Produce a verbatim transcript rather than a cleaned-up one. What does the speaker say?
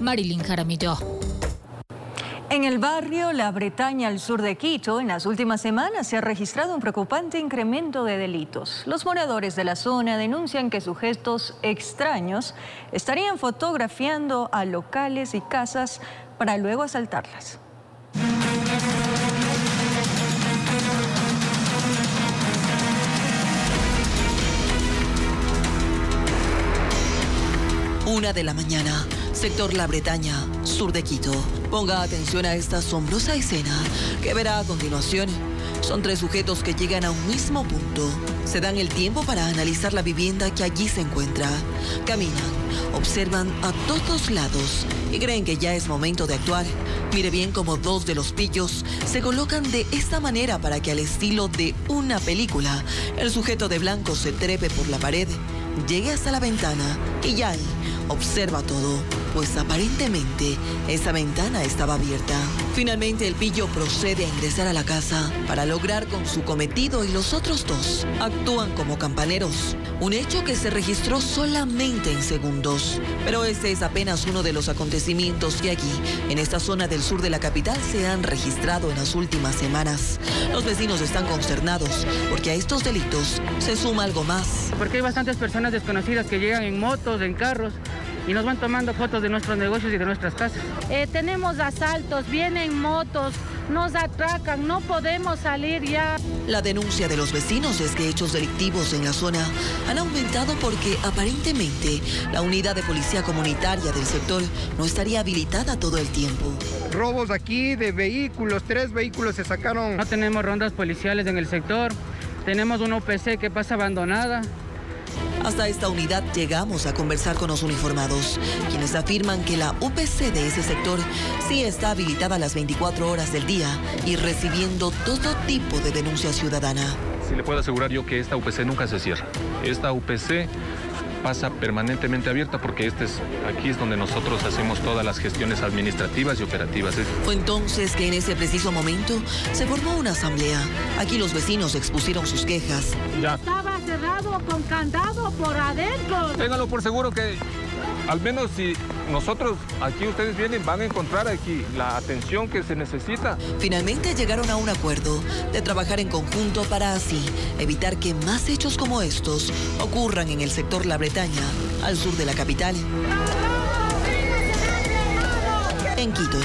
Marilyn Jaramillo. En el barrio La Bretaña, al sur de Quito, en las últimas semanas se ha registrado un preocupante incremento de delitos. Los moradores de la zona denuncian que sujetos extraños estarían fotografiando a locales y casas para luego asaltarlas. Una de la mañana, sector La Bretaña, sur de Quito. Ponga atención a esta asombrosa escena que verá a continuación. Son tres sujetos que llegan a un mismo punto. Se dan el tiempo para analizar la vivienda que allí se encuentra. Caminan, observan a todos lados y creen que ya es momento de actuar. Mire bien cómo dos de los pillos se colocan de esta manera para que, al estilo de una película, el sujeto de blanco se trepe por la pared, llegue hasta la ventana y ya ahí observa todo, pues aparentemente esa ventana estaba abierta. Finalmente el pillo procede a ingresar a la casa para lograr con su cometido y los otros dos actúan como campaneros, un hecho que se registró solamente en segundos. Pero este es apenas uno de los acontecimientos que aquí, en esta zona del sur de la capital, se han registrado en las últimas semanas. Los vecinos están consternados porque a estos delitos se suma algo más. Porque hay bastantes personas desconocidas que llegan en motos, en carros, y nos van tomando fotos de nuestros negocios y de nuestras casas. Eh, tenemos asaltos, vienen motos, nos atracan, no podemos salir ya. La denuncia de los vecinos es que hechos delictivos en la zona han aumentado porque aparentemente la unidad de policía comunitaria del sector no estaría habilitada todo el tiempo. Robos aquí de vehículos, tres vehículos se sacaron. No tenemos rondas policiales en el sector, tenemos una U P C que pasa abandonada. Hasta esta unidad llegamos a conversar con los uniformados, quienes afirman que la U P C de ese sector sí está habilitada las veinticuatro horas del día y recibiendo todo tipo de denuncia ciudadana. Sí le puedo asegurar yo que esta U P C nunca se cierra. Esta U P C pasa permanentemente abierta porque este es, aquí es donde nosotros hacemos todas las gestiones administrativas y operativas. Fue entonces que en ese preciso momento se formó una asamblea. Aquí los vecinos expusieron sus quejas. Ya. Estaba cerrado con candado por adentro. Ténganlo por seguro que, al menos si nosotros aquí ustedes vienen, van a encontrar aquí la atención que se necesita. Finalmente llegaron a un acuerdo de trabajar en conjunto para así evitar que más hechos como estos ocurran en el sector La Bretaña, al sur de la capital. En Quito.